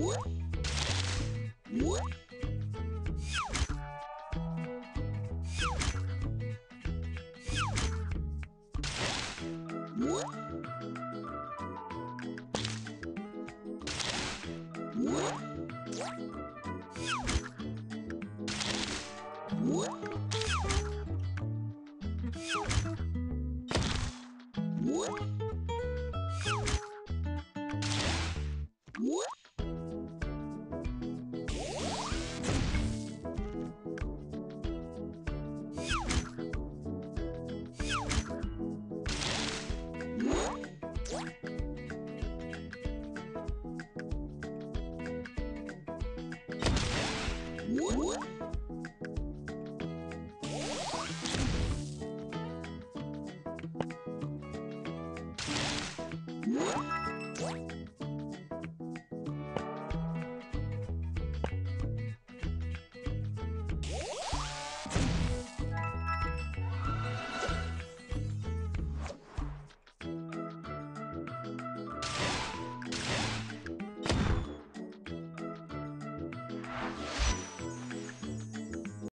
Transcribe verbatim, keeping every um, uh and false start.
What?